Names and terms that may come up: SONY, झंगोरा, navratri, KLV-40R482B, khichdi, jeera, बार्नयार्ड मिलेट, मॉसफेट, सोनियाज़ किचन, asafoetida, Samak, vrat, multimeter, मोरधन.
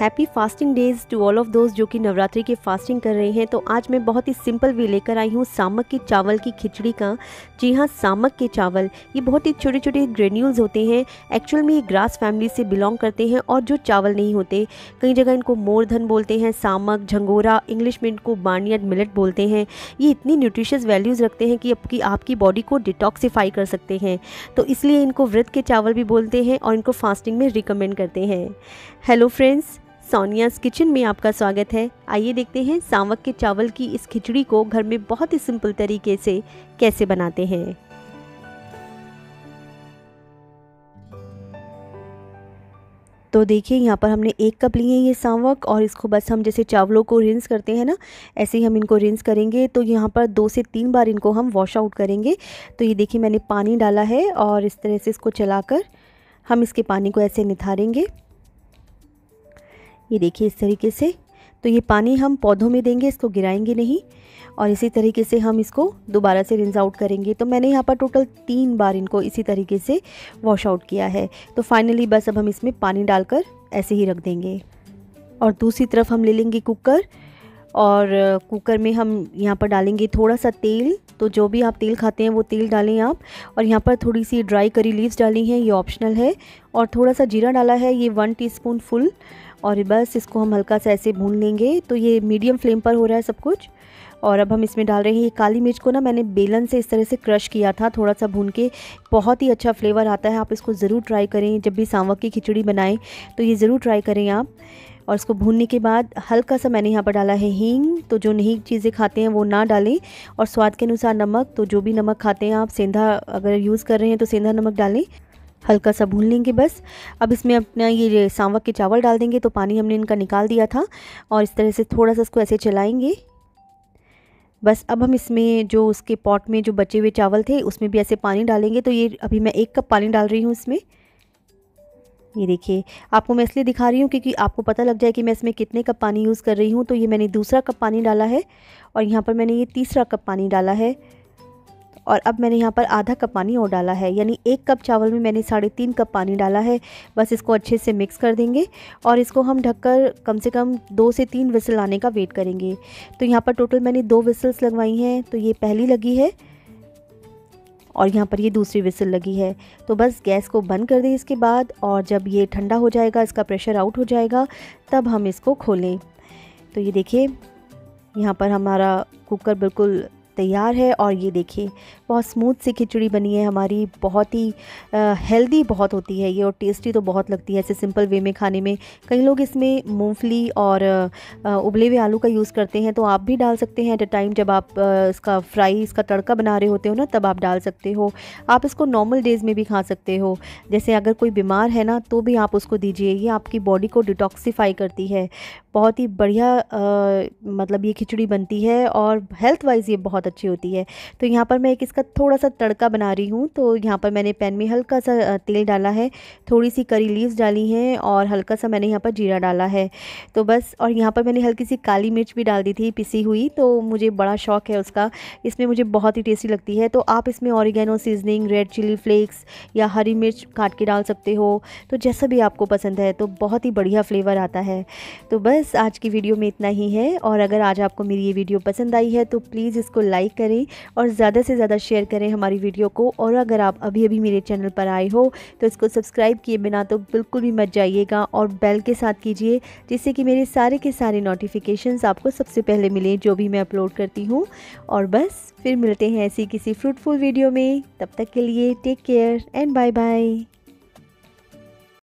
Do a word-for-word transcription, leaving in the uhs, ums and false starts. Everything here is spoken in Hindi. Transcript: Happy fasting days to all of those जो कि नवरात्रि के फास्टिंग कर रहे हैं। तो आज मैं बहुत ही सिंपल वे लेकर आई हूँ सामक के चावल की खिचड़ी का। जी हाँ, सामक के चावल, ये बहुत ही छोटे छोटे ग्रेन्यूल्स होते हैं। एक्चुअल में ये ग्रास फैमिली से बिलोंग करते हैं और जो चावल नहीं होते, कई जगह इनको मोरधन बोलते हैं, सामक, झंगोरा, इंग्लिश में इनको बार्नयार्ड मिलेट बोलते हैं। ये इतनी न्यूट्रिशियस वैल्यूज़ रखते हैं कि आपकी आपकी बॉडी को डिटॉक्सीफाई कर सकते हैं, तो इसलिए इनको व्रत के चावल भी बोलते हैं और इनको फास्टिंग में रिकमेंड करते हैं। हेलो फ्रेंड्स, सोनियाज़ किचन में आपका स्वागत है। आइए देखते हैं सामक के चावल की इस खिचड़ी को घर में बहुत ही सिंपल तरीके से कैसे बनाते हैं। तो देखिए यहाँ पर हमने एक कप लिए हैं ये सामक, और इसको बस हम जैसे चावलों को रिंस करते हैं ना, ऐसे ही हम इनको रिंस करेंगे। तो यहाँ पर दो से तीन बार इनको हम वॉश आउट करेंगे। तो ये देखिए मैंने पानी डाला है और इस तरह से इसको चलाकर हम इसके पानी को ऐसे निथारेंगे। ये देखिए इस तरीके से। तो ये पानी हम पौधों में देंगे, इसको गिराएंगे नहीं, और इसी तरीके से हम इसको दोबारा से रिंस आउट करेंगे। तो मैंने यहाँ पर टोटल तीन बार इनको इसी तरीके से वॉश आउट किया है। तो फाइनली बस अब हम इसमें पानी डालकर ऐसे ही रख देंगे। और दूसरी तरफ हम ले लेंगे कुकर, और कुकर में हम यहाँ पर डालेंगे थोड़ा सा तेल। तो जो भी आप तेल खाते हैं वो तेल डालें आप, और यहाँ पर थोड़ी सी ड्राई करी लीव्स डाली हैं, ये ऑप्शनल है, और थोड़ा सा जीरा डाला है, ये वन टीस्पून फुल। और बस इसको हम हल्का सा ऐसे भून लेंगे। तो ये मीडियम फ्लेम पर हो रहा है सब कुछ। और अब हम इसमें डाल रहे हैं ये काली मिर्च को ना मैंने बेलन से इस तरह से क्रश किया था, थोड़ा सा भून के, बहुत ही अच्छा फ्लेवर आता है। आप इसको ज़रूर ट्राई करें, जब भी सामक की खिचड़ी बनाएं तो ये ज़रूर ट्राई करें आप। और इसको भूनने के बाद हल्का सा मैंने यहाँ पर डाला है हींग। तो जो नहीं चीज़ें खाते हैं वो ना डालें, और स्वाद के अनुसार नमक, तो जो भी नमक खाते हैं आप, सेंधा अगर यूज़ कर रहे हैं तो सेंधा नमक डालें। हल्का सा भून लेंगे बस। अब इसमें अपना ये सामक के चावल डाल देंगे। तो पानी हमने इनका निकाल दिया था, और इस तरह से थोड़ा सा इसको ऐसे चलाएंगे बस। अब हम इसमें जो उसके पॉट में जो बचे हुए चावल थे उसमें भी ऐसे पानी डालेंगे। तो ये अभी मैं एक कप पानी डाल रही हूँ इसमें। ये देखिए, आपको मैं इसलिए दिखा रही हूँ क्योंकि आपको पता लग जाए कि मैं इसमें कितने कप पानी यूज़ कर रही हूँ। तो ये मैंने दूसरा कप पानी डाला है, और यहाँ पर मैंने ये तीसरा कप पानी डाला है, और अब मैंने यहाँ पर आधा कप पानी और डाला है, यानी एक कप चावल में मैंने साढ़े तीन कप पानी डाला है। बस इसको अच्छे से मिक्स कर देंगे, और इसको हम ढककर कम से कम दो से तीन विसल आने का वेट करेंगे। तो यहाँ पर टोटल मैंने दो विसल्स लगवाई हैं। तो ये पहली लगी है, और यहाँ पर ये दूसरी विसल लगी है। तो बस गैस को बंद कर दें इसके बाद, और जब ये ठंडा हो जाएगा, इसका प्रेशर आउट हो जाएगा, तब हम इसको खोलें। तो ये देखिए यहाँ पर हमारा कुकर बिल्कुल तैयार है, और ये देखिए बहुत स्मूथ सी खिचड़ी बनी है हमारी। बहुत ही हेल्दी बहुत होती है ये, और टेस्टी तो बहुत लगती है ऐसे सिंपल वे में खाने में। कई लोग इसमें मूंगफली और आ, उबले हुए आलू का यूज़ करते हैं, तो आप भी डाल सकते हैं एट अ टाइम। जब आप आ, इसका फ्राई, इसका तड़का बना रहे होते हो ना, तब आप डाल सकते हो। आप इसको नॉर्मल डेज़ में भी खा सकते हो, जैसे अगर कोई बीमार है ना तो भी आप उसको दीजिए। ये आपकी बॉडी को डिटॉक्सीफाई करती है। बहुत ही बढ़िया आ, मतलब ये खिचड़ी बनती है, और हेल्थ वाइज ये बहुत अच्छी होती है। तो यहाँ पर मैं एक इसका थोड़ा सा तड़का बना रही हूँ। तो यहाँ पर मैंने पैन में हल्का सा तेल डाला है, थोड़ी सी करी लीव्स डाली हैं, और हल्का सा मैंने यहाँ पर जीरा डाला है। तो बस, और यहाँ पर मैंने हल्की सी काली मिर्च भी डाल दी थी पिसी हुई, तो मुझे बड़ा शौक़ है उसका, इसमें मुझे बहुत ही टेस्टी लगती है। तो आप इसमें oregano seasoning, red chilli flakes या हरी मिर्च काट के डाल सकते हो, तो जैसा भी आपको पसंद है। तो बहुत ही बढ़िया फ्लेवर आता है। तो बस आज की वीडियो में इतना ही है, और अगर आज आपको मेरी ये वीडियो पसंद आई है तो प्लीज़ इसको लाइक करें और ज़्यादा से ज़्यादा शेयर करें हमारी वीडियो को। और अगर आप अभी अभी मेरे चैनल पर आए हो तो इसको सब्सक्राइब किए बिना तो बिल्कुल भी मत जाइएगा, और बेल के साथ कीजिए, जिससे कि मेरे सारे के सारे नोटिफिकेशंस आपको सबसे पहले मिलें जो भी मैं अपलोड करती हूँ। और बस फिर मिलते हैं ऐसी किसी फ्रूटफुल वीडियो में। तब तक के लिए take care and bye bye.